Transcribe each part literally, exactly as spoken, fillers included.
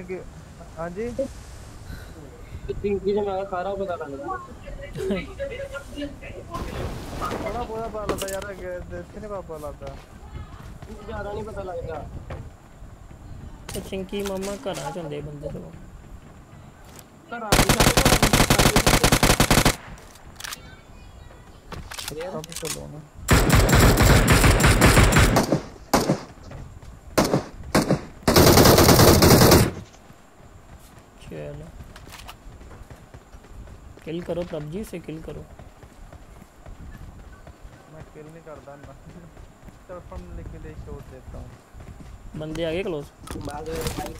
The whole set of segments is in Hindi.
के हाँ जी सारा पता लगा बड़ा बड़ा पता लगता यार कितने पापा लगता ज्यादा नहीं पता लगता तो चिंकी मम्मा करा चंदे बंदे चलो करा सब चलो ना चलो किल करो पबजी से किल करो मैं किल नहीं करता ना तरफ हमले के लिए शॉट देता हूं बंदे आगे क्लोज बाद में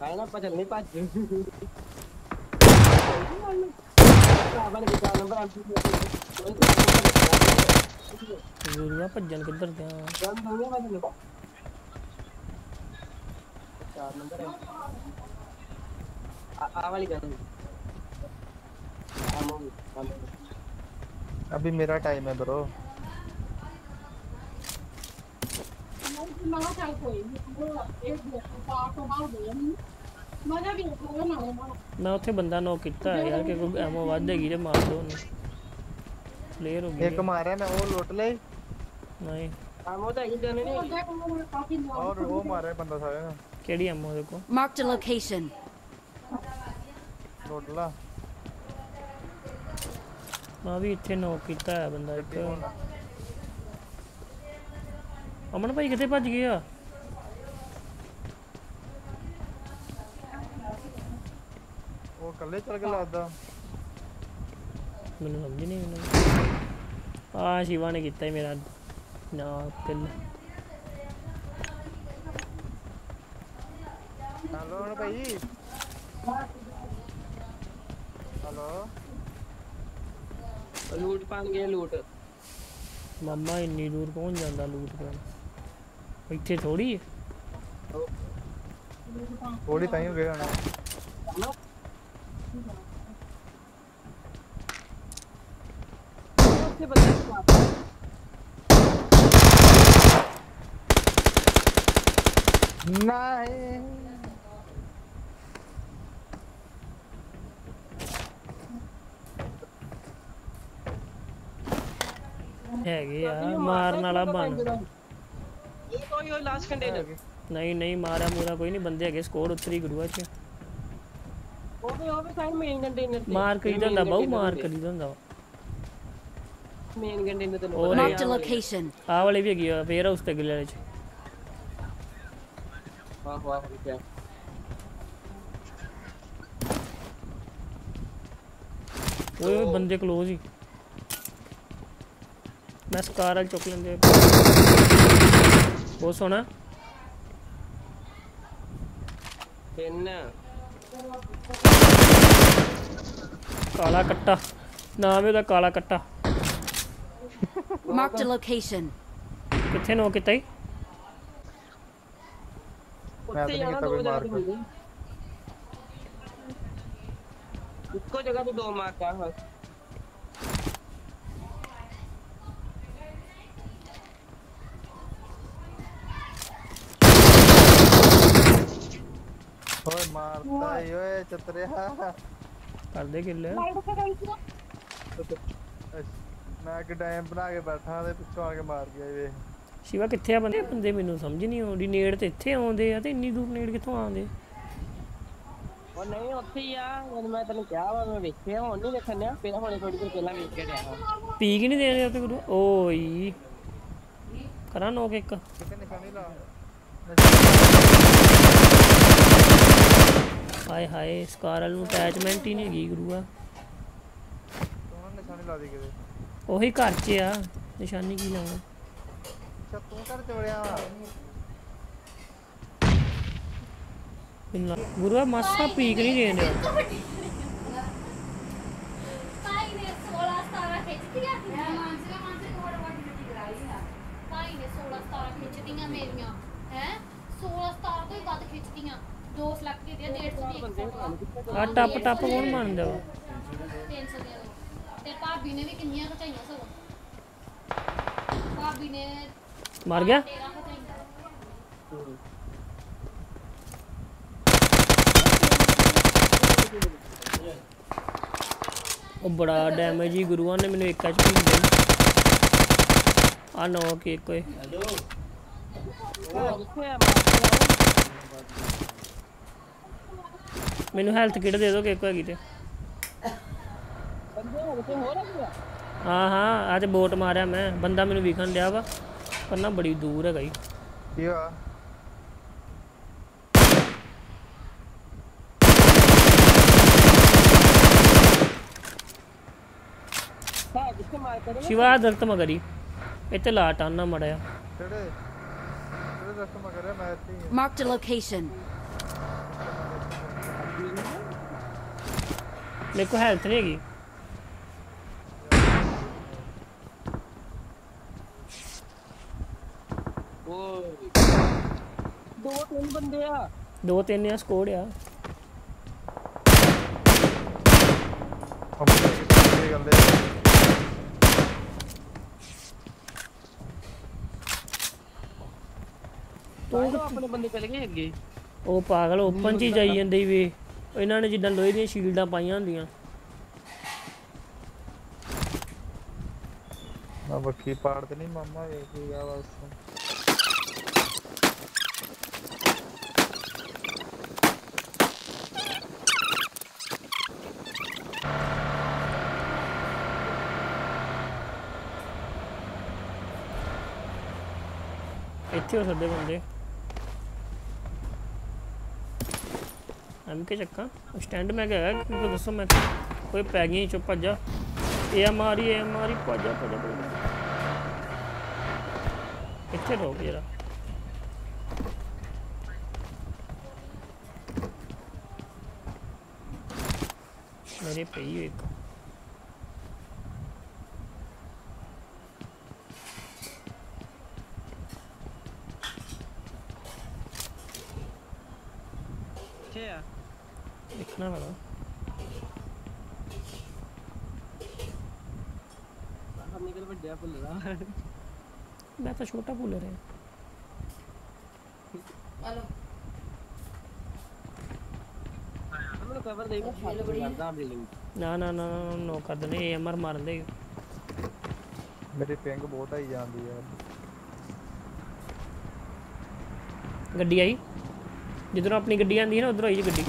भाई ना पचल नहीं पाच गुरुआ भजन किधर गया गन दूंगा मैं तेरे को चार नंबर है आ वाली गन अभी मेरा टाइम है ब्रो मजा कोई मजा भी ना मैं उठे बंदा नॉक किया यार के को एमो वादेगी रे मार दो प्लेयर हो गया एक मारा मैं वो लूट ले नहीं एमो तो ही देने नहीं और वो मारा है बंदा सारे ना केडी एमो देखो मार्क द लोकेशन लूटला मैं भी इथे नॉक किया है बंदा एक अमन भाई कितने भज गया वो कल्ले चल के लादा मैंने समझ नहीं आ हां शिवा ने किया मेरा ना कल हेलो अमन भाई हेलो लूट पान गए लूट मम्मा इतनी दूर कौन जाता लूट पान इतने थोड़ी थोड़ी टाइम गया ना सबसे बंदा नहीं है यार मारने वाला बन ये कोई और लास्ट कंटेनर नहीं नहीं मारा मुरा कोई नहीं बंदे आगे स्कोर उतरी गुरुआ छ वो भी वो भी साइड में मेन कंटेनर मार करी दंदा बहु मार करी दंदा मेन कंटेनर तो नॉट द लोकेशन आ वाले भी गया वेयर हाउस पे गले छ वाह वाह क्या ओए बंदे क्लोज ही मैं स्कार वाल चुक लेंगे वो सोना पेन्ना काला कट्टा नाम है दा काला कट्टा मार्क द लोकेशन किथे नो किताई उठते जाना दो मार इसको जगह पे दो मार का है ओए मारता है ओए चतरेहा कर दे किल मैं कि टाइम बना के बैठा ते पिछो आके मार गया वे शिवा किथे आ बंदे बंदे मेनू समझ नहीं आउंदी नेड़ ते इथे आउंदे आ ते इतनी दूर नेड़ किथों आउंदे ओ नहीं ओथे ही आ जद मैं तन्नू क्या वा मैं देखया हुन नहीं देखनया पहला हुने थोड़ी देर पहला देख के आया पी की नहीं दे रहे ते गुरु ओई करा नो के एक कितने निशानी ला हाय हाय स्कारल में अटैचमेंट ही नहीं गई गुरुआ तूने निशानी ला दी किदे ओही घर च आ निशानी की लाऊं अच्छा तू घर च वड़या वा गुरुआ मासा पीक नहीं दे ने भाई ने सोलह सत्रह खींच दिया मानसरा मानसरा को बड़ा वाट निकल आई है भाई ने सोलह सत्रह खिंचदियां मेरियां हैं सोलह सतार कोई गद खिंचदियां दो सेलेक्ट कीतियां डेढ़ सौ दी आटा टप टप कौन मानदा तीन सौ दी ते भाभी ने भी किन्नियां घटाइयां सगो भाभी ने मर गया ओ बड़ा डैमेज ही गुरुआ ने मैंने एक एचपी दिया आ नो के कोई हेलो मेनू हेल्थ किट दे दो के कोई किते बंदे हो के हो रहा हां हां आज बोट मारया मैं बंदा मेनू विखन लिया वा पर ना बड़ी दूर है गई की हुआ हां किसको मार कर शिवा दर्द मगरी इते लाट आना मड़या केड़े केड़े रस्ते में करे मैं इतनी मार्क द लोकेशन मेरे को हेल्थ नहीं हैगी वो दो तीन बंदे आ दो तीन या स्क्वाड आ अब ये गंदे तो अपने बंदे चले गए अगे ओ पागल ओपन च जाई जंदे वे इन्हां ने जिद्दां लोहे दी शील्डां पाईयां हुंदियां ना बक्की पाड़ ते नहीं मामा ये की आ बस इत्थे हो सदे बंदे के चक्का स्टैंड में क्या है क्योंकि दसो मैं कोई पैगी चुप जा ए मारी ए मारी पाजा पाजा इतने रोक जरा मेरे पई एक ना वाला बाहर निकल बड्डा फुल रहा मैं तो छोटा फुल रहा हेलो हम लोग कवर देंगे हेलो बड़ा ना ना ना नो कर देने एमआर मार दे मेरे पिंग बहुत आई जांदी यार गड्डी आई जिधर अपनी गड्डी आंदी है ना उधर आई जी गड्डी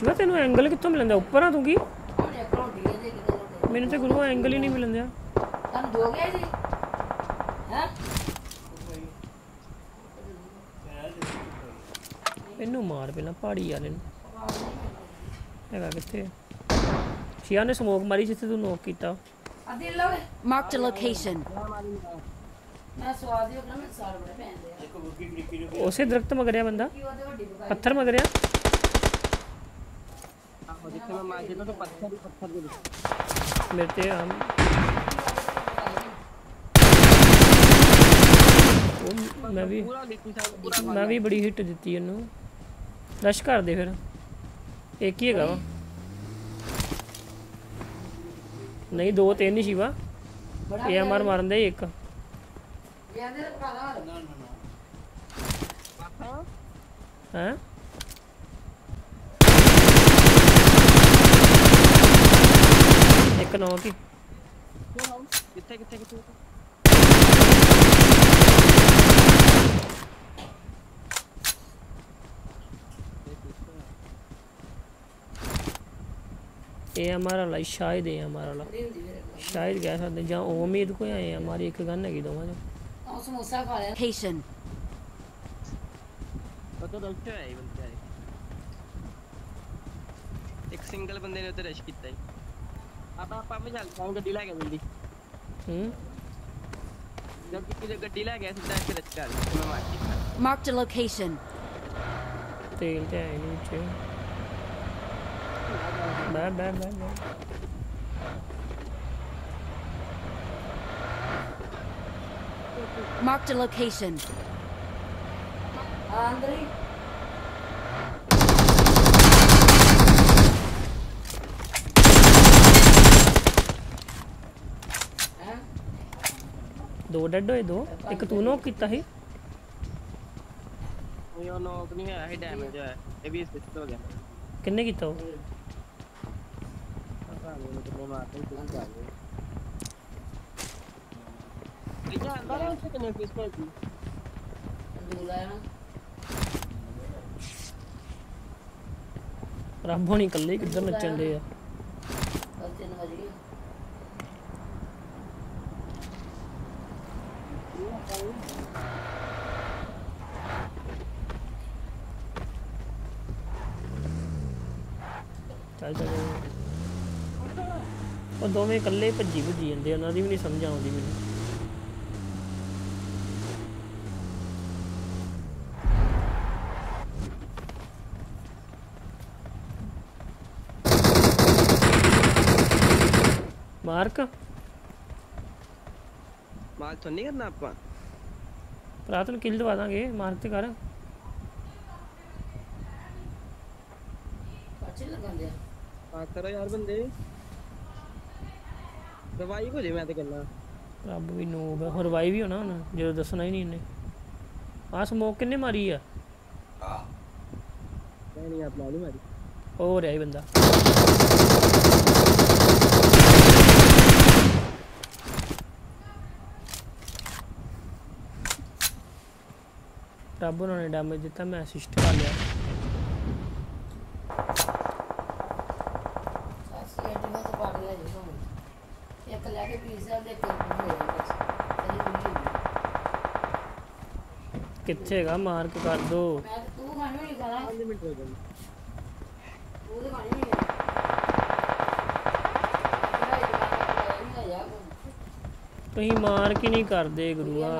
शिवा तेन एंगल कितों मिलता उपर आ तू की मैंने तो गुरु एंगल ही नहीं मिलन दिया इनू मार पे पहाड़ी वाले है कितने शिवा ने स्मोक मारी जिथे तू नोक किया मार्क द लोकेशन उस दरख्त मगरिया बंदा पत्थर मगरिया देखो मैं मार देता तो पत्थर पत्थर दे लेते हम मैं भी मैं भी बड़ी हिट देती है इन्हू रश कर दे फिर एक ही हैगा नहीं दो तीन ही शिवा ये हमार मारन दे एक हैं कनो की किथे किथे किथे ये हमारा लाई शायद है हमारा ला शायद गया साथे जा उम्मीद को आए हमारी एक गन है की दोवा तो समोसा खा ले पेशेंट तो डॉक्टर है बंदा है एक सिंगल बंदे ने उधर रश किया है अब आप आप में चल जाऊं गड्डी लेके जल्दी हम जब किसी गड्डी लेके सीधा ऐसे रच कर मार्क द लोकेशन तेल जाए नीचे मैं मैं मैं मैं marked a location andre दो डेड होए दो एक तू नॉक किया है यो नॉक नहीं है हेड डैमेज है एबीएस पिस्ट हो गया किसने किया हो पता नहीं तो मारते हैं कुछ आगे इधर अंदर है उसके ने पिस्ट है दूला है रब्बो नहीं कल्ले किधर नचन दे है बस तीन बज गए चल चल वो दोवें कल्ले भजी भजी जाते उन्हों की भी नहीं समझ आती मैं मार्क मार्क तो नहीं करना आप रात किल दवा देंगे मार्क तो कर करो यार बंदे रिवाइव हो जाए मैं तो करना रब भी नूब है रिवाइव ही होना होना जो दसना ही नहीं इन्हें आ स्मोक किन्ने मारी है नहीं नहीं आप लाली मारी और है ही बंदा रब उन्होंने डैमेज दिता मैं असिस्ट कर लिया किच्छेगा मार्क कर दो मैं तू खाने नहीं खाला पाँच मिनट हो गए तू तो खाने नहीं गया तो ही मार्क ही नहीं कर दे गुरुआ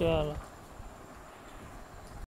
चल